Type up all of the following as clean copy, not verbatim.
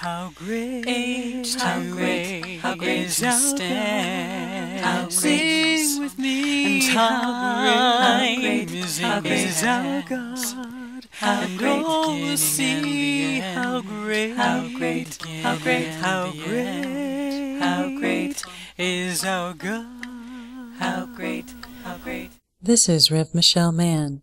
How great is our God. Sing with me, and how great is our God. And all will see how great is our God. How great. This is Rev Michelle Mann.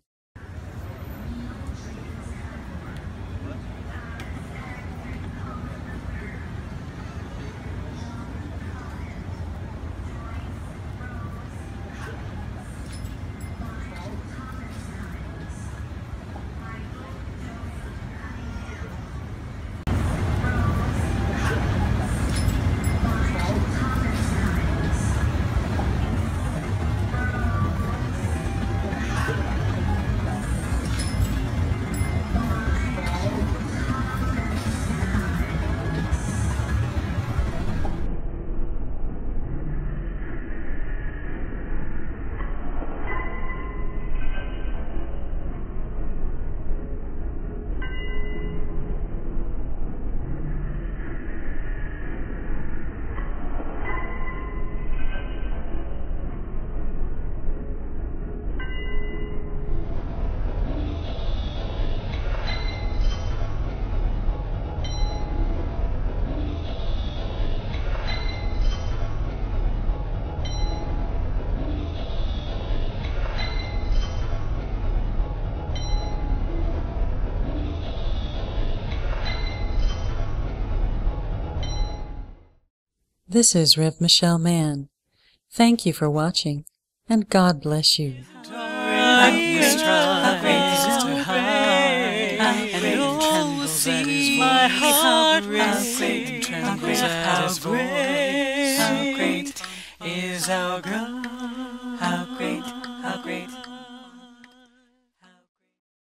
This is Rev Michelle Mann. Thank you for watching, and God bless you. How great is our God. How great.